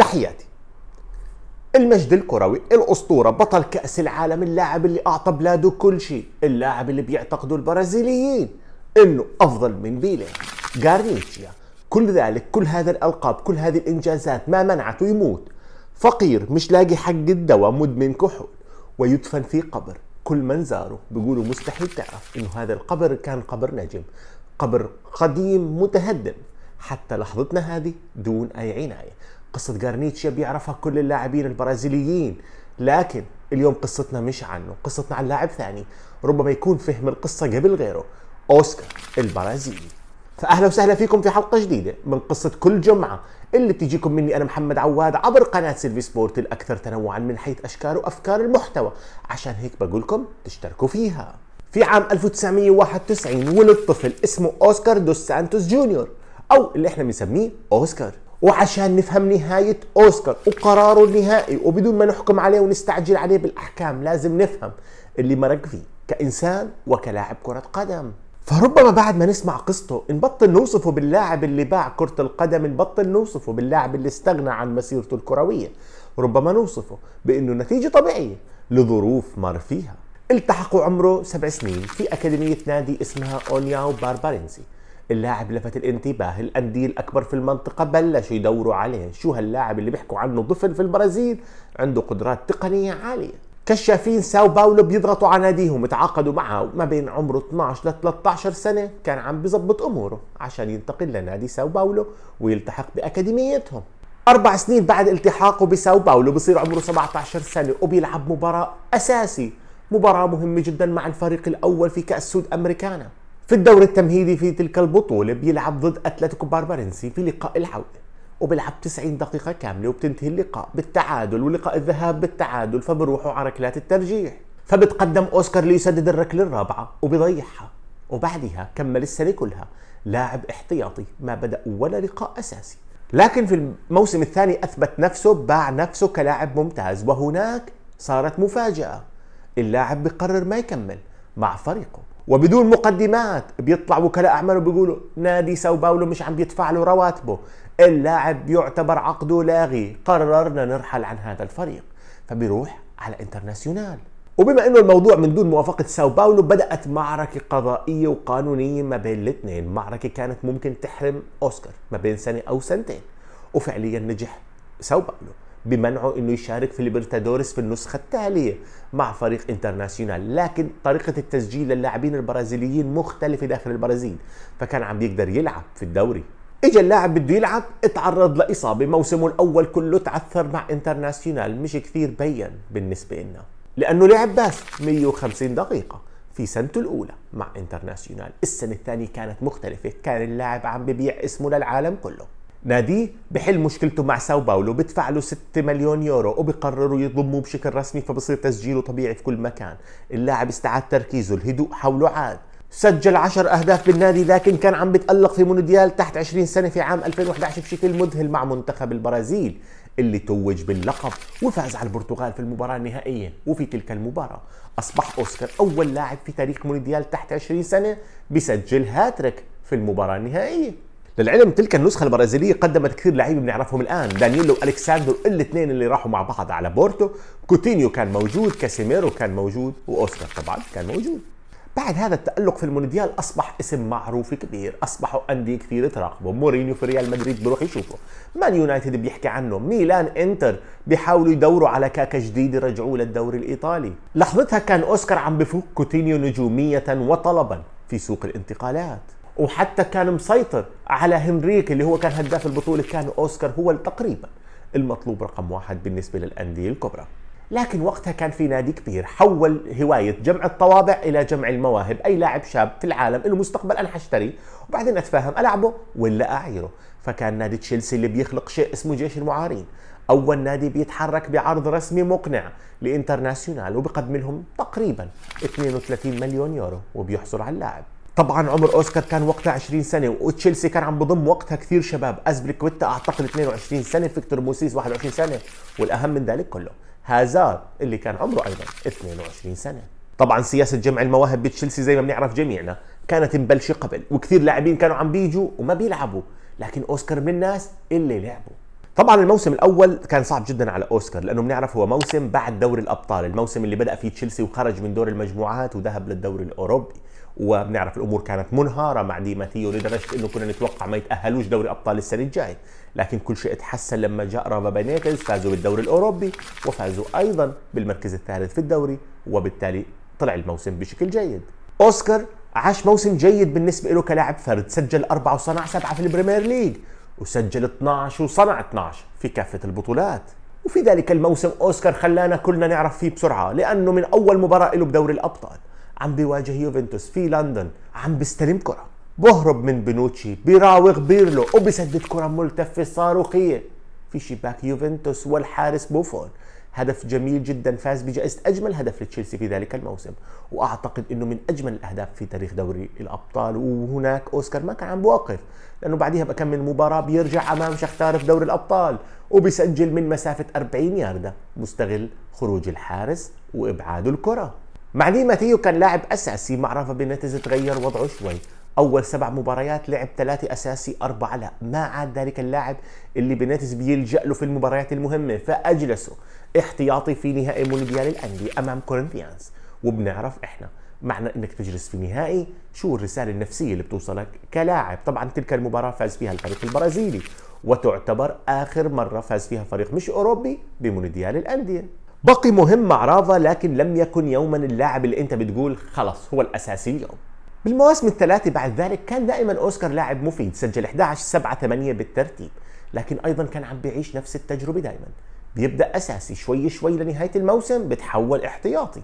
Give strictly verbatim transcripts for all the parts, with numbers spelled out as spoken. تحياتي. المجد الكروي، الأسطورة، بطل كأس العالم، اللاعب اللي أعطى بلاده كل شيء، اللاعب اللي بيعتقدوا البرازيليين إنه أفضل من بيليه، غارنيتشا. كل ذلك، كل هذا الألقاب، كل هذه الإنجازات ما منعته يموت فقير مش لاقي حق الدواء، مدمن كحول، ويدفن في قبر كل من زاره بيقولوا مستحيل تعرف إنه هذا القبر كان قبر نجم، قبر قديم متهدم حتى لحظتنا هذه دون أي عناية. قصة غارنيتشا بيعرفها كل اللاعبين البرازيليين، لكن اليوم قصتنا مش عنه، قصتنا عن لاعب ثاني ربما يكون فهم القصة قبل غيره، أوسكار البرازيلي. فأهلا وسهلا فيكم في حلقة جديدة من قصة كل جمعة اللي بتجيكم مني أنا محمد عواد عبر قناة سيلفي سبورت الأكثر تنوعا من حيث أشكال وأفكار المحتوى، عشان هيك بقولكم تشتركوا فيها. في عام ألف وتسعمية وواحد وتسعين ولد طفل اسمه أوسكار دوس سانتوس جونيور، أو اللي احنا بنسميه أوسكار. وعشان نفهم نهاية أوسكار وقراره النهائي وبدون ما نحكم عليه ونستعجل عليه بالأحكام، لازم نفهم اللي مرق فيه كإنسان وكلاعب كرة قدم. فربما بعد ما نسمع قصته نبطل نوصفه باللاعب اللي باع كرة القدم، نبطل نوصفه باللاعب اللي استغنى عن مسيرته الكروية، ربما نوصفه بأنه نتيجة طبيعية لظروف مر فيها. التحق عمره سبع سنين في أكاديمية نادي اسمها أونياو باربارينسي. اللاعب لفت الانتباه، الأندية الأكبر في المنطقة بلشوا يدوروا عليه، شو هاللاعب اللي بيحكوا عنه طفل في البرازيل عنده قدرات تقنية عالية. كشافين ساو باولو بيضغطوا على ناديهم يتعاقدوا معه، وما بين عمره اثنعش ل ثلاثطعش سنة كان عم بيظبط أموره عشان ينتقل لنادي ساو باولو ويلتحق بأكاديميتهم. أربع سنين بعد التحاقه بساو باولو بصير عمره سبعطعش سنة وبيلعب مباراة أساسي، مباراة مهمة جدا مع الفريق الأول في كأس سود أمريكانا. في الدور التمهيدي في تلك البطولة بيلعب ضد أتلتيكو باربارينسي في لقاء العودة، وبيلعب تسعين دقيقة كاملة وبتنتهي اللقاء بالتعادل، ولقاء الذهاب بالتعادل، فبروحوا على ركلات الترجيح. فبتقدم أوسكار ليسدد الركلة الرابعة وبيضيعها، وبعدها كمل السنة كلها لاعب احتياطي، ما بدأ ولا لقاء أساسي. لكن في الموسم الثاني أثبت نفسه، باع نفسه كلاعب ممتاز، وهناك صارت مفاجأة. اللاعب بقرر ما يكمل مع فريقه، وبدون مقدمات بيطلع وكلاء اعماله بيقولوا نادي ساو باولو مش عم بيدفع له رواتبه، اللاعب يعتبر عقده لاغي، قررنا نرحل عن هذا الفريق. فبيروح على انترناسيونال، وبما انه الموضوع من دون موافقه ساو باولو بدات معركه قضائيه وقانونيه ما بين الاثنين، معركه كانت ممكن تحرم اوسكار ما بين سنه او سنتين، وفعليا نجح ساو باولو بمنعه انه يشارك في ليبرتادوريس في النسخه التاليه مع فريق انترناسيونال. لكن طريقه التسجيل للاعبين البرازيليين مختلفه داخل البرازيل، فكان عم بيقدر يلعب في الدوري. اجى اللاعب بده يلعب، اتعرض لاصابه، موسمه الاول كله تعثر مع انترناسيونال، مش كثير بين بالنسبه لنا لانه لعب بس مية وخمسين دقيقه في سنته الاولى مع انترناسيونال. السنه الثانيه كانت مختلفه، كان اللاعب عم ببيع اسمه للعالم كله. ناديه بحل مشكلته مع ساو باولو، بدفع له ستة مليون يورو وبقرروا يضموه بشكل رسمي، فبصير تسجيله طبيعي في كل مكان. اللاعب استعاد تركيزه، الهدوء حوله عاد، سجل عشر أهداف بالنادي، لكن كان عم بتألق في مونديال تحت عشرين سنة في عام ألفين وإحدعش بشكل مذهل مع منتخب البرازيل اللي توج باللقب وفاز على البرتغال في المباراة النهائية. وفي تلك المباراة أصبح أوسكار أول لاعب في تاريخ مونديال تحت عشرين سنة بسجل هاتريك في المباراة النهائية. للعلم تلك النسخة البرازيلية قدمت كثير لعيبة بنعرفهم الآن، دانييلو والكساندرو الاثنين اللي راحوا مع بعض على بورتو، كوتينيو كان موجود، كاسيميرو كان موجود، وأوسكار طبعا كان موجود. بعد هذا التألق في المونديال أصبح اسم معروف كبير، أصبحوا أندية كثير تراقبه، مورينيو في ريال مدريد بروح يشوفه، مان يونايتد بيحكي عنه، ميلان، إنتر بيحاولوا يدوروا على كاكا جديد يرجعوه للدوري الإيطالي. لحظتها كان أوسكار عم بفوق كوتينيو نجومية وطلبا في سوق الانتقالات، وحتى كان مسيطر على هنريك اللي هو كان هداف البطولة. كان أوسكار هو تقريبا المطلوب رقم واحد بالنسبة للأندية الكبرى. لكن وقتها كان في نادي كبير حول هواية جمع الطوابع إلى جمع المواهب، أي لاعب شاب في العالم إنه مستقبل أنا حشتري وبعدين أتفاهم ألعبه ولا أعيره. فكان نادي تشيلسي اللي بيخلق شيء اسمه جيش المعارين، أول نادي بيتحرك بعرض رسمي مقنع لإنترناسيونال وبقدم لهم تقريبا اثنين وثلاثين مليون يورو وبيحصل على اللاعب. طبعا عمر اوسكار كان وقتها عشرين سنه، وتشيلسي كان عم بضم وقتها كثير شباب، أزبليكويتا اعتقد اثنين وعشرين سنه، فيكتور موسيس واحد وعشرين سنه، والاهم من ذلك كله هازارد اللي كان عمره ايضا اثنين وعشرين سنه. طبعا سياسه جمع المواهب بتشيلسي زي ما بنعرف جميعنا كانت مبلشه قبل، وكثير لاعبين كانوا عم بيجوا وما بيلعبوا، لكن اوسكار من الناس اللي لعبوا. طبعا الموسم الاول كان صعب جدا على اوسكار لانه بنعرف هو موسم بعد دوري الابطال، الموسم اللي بدا فيه تشيلسي وخرج من دور المجموعات وذهب للدوري الاوروبي، وبنعرف الامور كانت منهاره مع دي ماتيو لدرجه انه كنا نتوقع ما يتاهلوش دوري ابطال السنه الجايه، لكن كل شيء تحسن لما جاء رافا بينيتز، فازوا بالدوري الاوروبي وفازوا ايضا بالمركز الثالث في الدوري، وبالتالي طلع الموسم بشكل جيد. اوسكار عاش موسم جيد بالنسبه له كلاعب فرد، سجل أربعة وصنع سبعة في البريمير ليج، وسجل اثنعش وصنع اثنعش في كافة البطولات. وفي ذلك الموسم أوسكار خلانا كلنا نعرف فيه بسرعة، لأنه من أول مباراة له بدوري الأبطال عم بيواجه يوفنتوس في لندن، عم بيستلم كرة، بهرب من بنوتشي، بيراوغ بيرلو وبيسدد كرة ملتفة صاروخية في شباك يوفنتوس والحارس بوفون. هدف جميل جدا، فاز بجائزة أجمل هدف لتشيلسي في ذلك الموسم، وأعتقد أنه من أجمل الأهداف في تاريخ دوري الأبطال. وهناك أوسكار ما كان عم بوقف، لأنه بعدها بكم من مباراة بيرجع أمام شختار في دوري الأبطال وبيسجل من مسافة أربعين ياردة، مستغل خروج الحارس وإبعاده الكرة. مع دي ماتيو كان لاعب أساسي، مع رافا بينيتز تغير وضعه شوي، أول سبع مباريات لعب ثلاثة أساسي أربعة لا، ما عاد ذلك اللاعب اللي بينيتز بيلجأ له في المباريات المهمة، فأجلسه احتياطي في نهائي مونديال الأندية أمام كورنثيانز. وبنعرف إحنا معنى إنك تجلس في نهائي شو الرسالة النفسية اللي بتوصلك كلاعب. طبعا تلك المباراة فاز فيها الفريق البرازيلي، وتعتبر آخر مرة فاز فيها فريق مش أوروبي بمونديال الأندية. بقي مهم مع رافا، لكن لم يكن يوما اللاعب اللي أنت بتقول خلص هو الأساسي اليوم. بالمواسم الثلاثة بعد ذلك كان دائما أوسكار لاعب مفيد، سجل إحدعش سبعة ثمانية بالترتيب، لكن أيضا كان عم بيعيش نفس التجربة، دائما بيبدأ أساسي شوي شوي لنهاية الموسم بتحول احتياطي.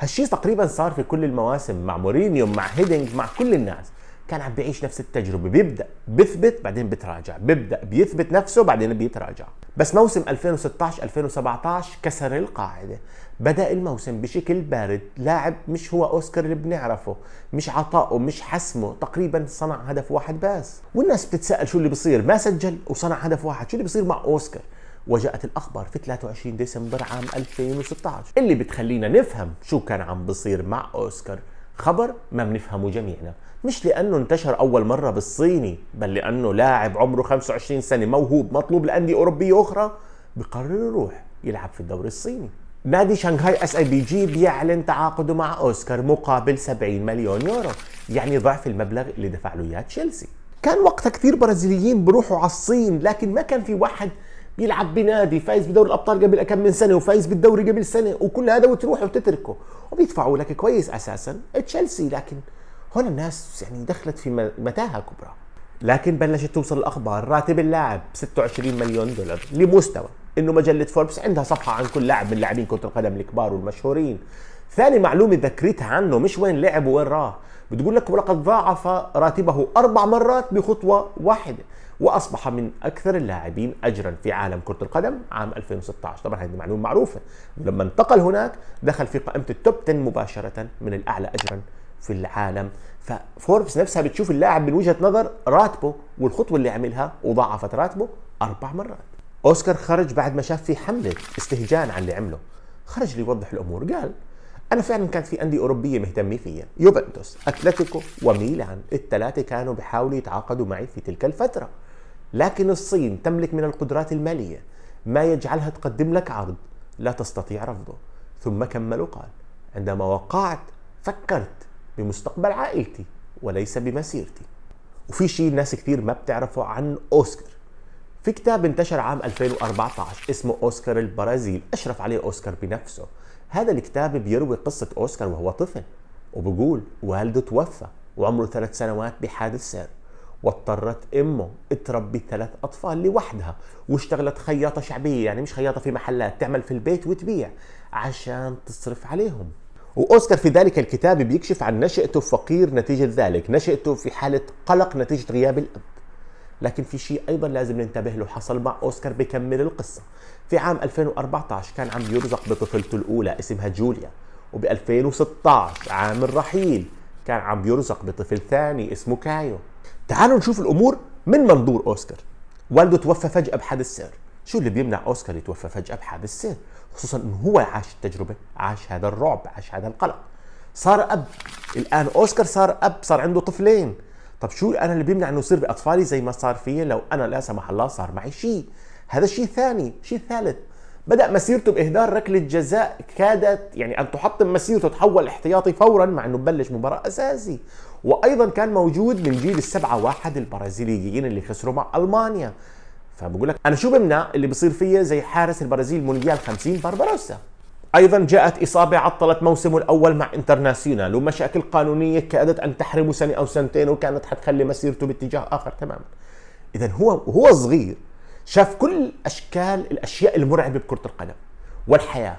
هالشيء تقريبا صار في كل المواسم، مع مورينيو مع هيدينك مع كل الناس، كان عم بيعيش نفس التجربة، بيبدأ بيثبت بعدين بيتراجع، بيبدأ بيثبت نفسه بعدين بيتراجع. بس موسم ألفين وستة عشر ألفين وسبعة عشر كسر القاعدة، بدأ الموسم بشكل بارد، لاعب مش هو أوسكار اللي بنعرفه، مش عطائه مش حسمه، تقريبا صنع هدف واحد بس، والناس بتتسأل شو اللي بصير، ما سجل وصنع هدف واحد، شو اللي بصير مع أوسكار؟ وجاءت الأخبار في ثلاثة وعشرين ديسمبر عام ألفين وستة عشر اللي بتخلينا نفهم شو كان عم بصير مع أوسكار، خبر ما بنفهمه جميعنا، مش لأنه انتشر أول مرة بالصيني، بل لأنه لاعب عمره خمسة وعشرين سنة موهوب مطلوب لأندية أوروبية أخرى بقرر يروح يلعب في الدوري الصيني. نادي شانغهاي اس اي بي جي بيعلن تعاقده مع أوسكار مقابل سبعين مليون يورو، يعني ضعف المبلغ اللي دفع له إياه تشيلسي. كان وقتها كثير برازيليين بروحوا على الصين، لكن ما كان في واحد يلعب بنادي فايز بدوري الابطال قبل كم من سنه وفايز بالدوري قبل سنه وكل هذا وتروح وتتركه، وبيدفعوا لك كويس اساسا تشيلسي. لكن هون الناس يعني دخلت في متاهه كبرى، لكن بلشت توصل الاخبار. راتب اللاعب ستة وعشرين مليون دولار، لمستوى انه مجله فوربس عندها صفحه عن كل لاعب من لاعبين كره القدم الكبار والمشهورين. ثاني معلومه ذكرتها عنه مش وين لعب وين راح، بتقول لك ولقد ضاعف راتبه اربع مرات بخطوه واحده، واصبح من اكثر اللاعبين اجرا في عالم كره القدم عام ألفين وستة عشر. طبعا هذه معلومه معروفه، ولما انتقل هناك دخل في قائمه التوب عشرة مباشره من الاعلى اجرا في العالم. ففوربس نفسها بتشوف اللاعب من وجهه نظر راتبه والخطوه اللي عملها، وضاعفت راتبه اربع مرات. اوسكار خرج بعد ما شاف في حمله استهجان على اللي عمله، خرج ليوضح الامور، قال أنا فعلا كانت في أندية أوروبية مهتمة فيا، يوفنتوس، أتلتيكو وميلان، الثلاثة كانوا بيحاولوا يتعاقدوا معي في تلك الفترة، لكن الصين تملك من القدرات المالية ما يجعلها تقدم لك عرض لا تستطيع رفضه. ثم كمل وقال عندما وقعت فكرت بمستقبل عائلتي وليس بمسيرتي. وفي شيء ناس كثير ما بتعرفه عن أوسكار، في كتاب انتشر عام ألفين وأربعة عشر اسمه أوسكار البرازيل، أشرف عليه أوسكار بنفسه. هذا الكتاب بيروي قصة أوسكار وهو طفل، وبقول والده توفى وعمره ثلاث سنوات بحادث سير، واضطرت أمه تربي ثلاث أطفال لوحدها، واشتغلت خياطة شعبية، يعني مش خياطة في محلات، تعمل في البيت وتبيع عشان تصرف عليهم. وأوسكار في ذلك الكتاب بيكشف عن نشأته فقير نتيجة ذلك، نشأته في حالة قلق نتيجة غياب الأب. لكن في شيء أيضا لازم ننتبه له حصل مع أوسكار بكمل القصة. في عام ألفين وأربعة عشر كان عم يرزق بطفلته الأولى اسمها جوليا، وب ألفين وستة عشر عام الرحيل كان عم يرزق بطفل ثاني اسمه كايو. تعالوا نشوف الأمور من منظور أوسكار. والده توفى فجأة بحادث سير، شو اللي بيمنع أوسكار يتوفى فجأة بحادث سير؟ خصوصا إنه هو عاش التجربة، عاش هذا الرعب، عاش هذا القلق. صار أب، الآن أوسكار صار أب، صار عنده طفلين. طب شو انا اللي بيمنع انه يصير باطفالي زي ما صار فيي لو انا لا سمح الله صار معي شيء؟ هذا شيء ثاني. شيء ثالث، بدأ مسيرته بإهدار ركلة جزاء كادت يعني أن تحطم مسيرته، تحول احتياطي فورا مع أنه بلش مباراة أساسي. وأيضا كان موجود من جيل السبعة واحد البرازيليين اللي خسروا مع ألمانيا. فبقول لك أنا شو بمنع اللي بصير فيا زي حارس البرازيل مونديال خمسين بارباروسا. أيضا جاءت إصابة عطلت موسمه الأول مع انترناسيونال، ومشاكل قانونية كادت أن تحرمه سنة أو سنتين وكانت حتخلي مسيرته باتجاه آخر تماما. إذا هو هو صغير شاف كل أشكال الأشياء المرعبة بكرة القدم والحياة،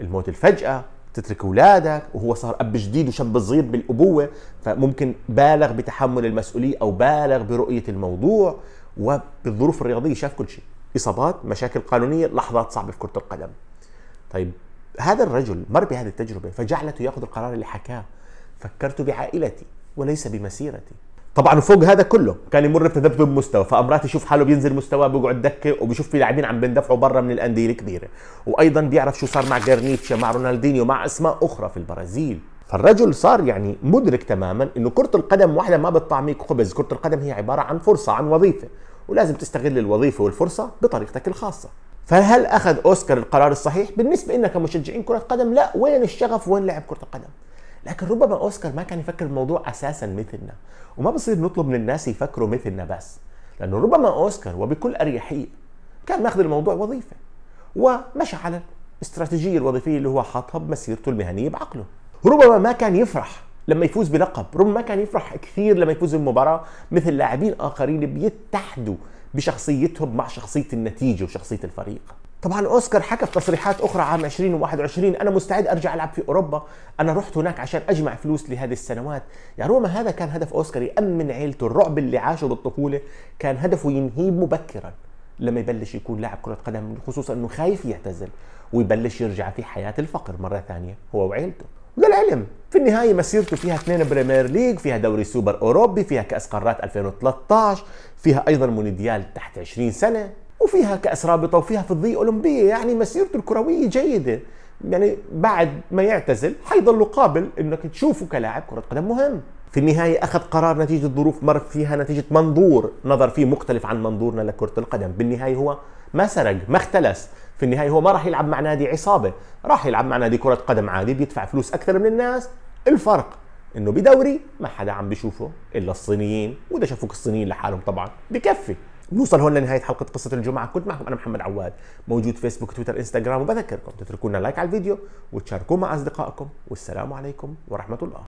الموت الفجأة، تترك أولادك، وهو صار أب جديد وشاب صغير بالأبوة، فممكن بالغ بتحمل المسؤولية أو بالغ برؤية الموضوع. وبالظروف الرياضية شاف كل شيء، إصابات، مشاكل قانونية، لحظات صعبة في كرة القدم. طيب هذا الرجل مر بهذه التجربة فجعلته يأخذ القرار اللي حكاه، فكرت بعائلتي وليس بمسيرتي. طبعا فوق هذا كله كان يمر بتذبذب مستوى، فامرات يشوف حاله بينزل مستواه بيقعد دكه وبيشوف في لاعبين عم بندفعوا برا من الانديه الكبيره، وايضا بيعرف شو صار مع غارنيتشا، مع رونالدينيو، مع اسماء اخرى في البرازيل. فالرجل صار يعني مدرك تماما انه كره القدم واحده ما بتطعميك خبز، كره القدم هي عباره عن فرصه، عن وظيفه، ولازم تستغل الوظيفه والفرصه بطريقتك الخاصه. فهل اخذ اوسكار القرار الصحيح؟ بالنسبه لنا كمشجعين كره قدم لا، وين الشغف وين لعب كره القدم. لكن ربما اوسكار ما كان يفكر الموضوع اساسا مثلنا، وما بصير نطلب من الناس يفكروا مثلنا بس، لانه ربما اوسكار وبكل اريحيه كان ماخذ الموضوع وظيفه ومشى على الاستراتيجيه الوظيفيه اللي هو حاطها بمسيرته المهنيه بعقله. ربما ما كان يفرح لما يفوز بلقب، ربما ما كان يفرح كثير لما يفوز بمباراه مثل لاعبين اخرين بيتحدوا بشخصيتهم مع شخصيه النتيجه وشخصيه الفريق. طبعا اوسكار حكى في تصريحات اخرى عام ألفين وواحد وعشرين انا مستعد ارجع العب في اوروبا، انا رحت هناك عشان اجمع فلوس لهذه السنوات. يعني ربما هذا كان هدف اوسكار، يامن عيلته، الرعب اللي عاشه بالطفوله كان هدفه ينهيه مبكرا لما يبلش يكون لاعب كره قدم، خصوصا انه خايف يعتزل ويبلش يرجع في حياه الفقر مره ثانيه هو وعيلته. وللعلم في النهايه مسيرته فيها اثنين بريمير ليج، فيها دوري سوبر اوروبي، فيها كاس قارات ألفين وثلاثة عشر، فيها ايضا مونديال تحت عشرين سنه، وفيها كأس رابطة، وفيها فضية أولمبية. يعني مسيرته الكروية جيدة، يعني بعد ما يعتزل حيضل قابل إنك تشوفه كلاعب كرة قدم مهم. في النهاية أخذ قرار نتيجة ظروف مر فيها، نتيجة منظور نظر فيه مختلف عن منظورنا لكرة القدم. بالنهاية هو ما سرق، ما اختلس، في النهاية هو ما راح يلعب مع نادي عصابة، راح يلعب مع نادي كرة قدم عادي بيدفع فلوس أكثر من الناس. الفرق إنه بدوري ما حدا عم بيشوفه إلا الصينيين، وإذا شافوك الصينيين لحالهم طبعا بكفي. نوصل هون لنهاية حلقة قصة الجمعة، كنت معكم أنا محمد عواد، موجود فيسبوك، تويتر، إنستغرام، وبذكركم تتركونا لايك على الفيديو وتشاركوه مع أصدقائكم، والسلام عليكم ورحمة الله.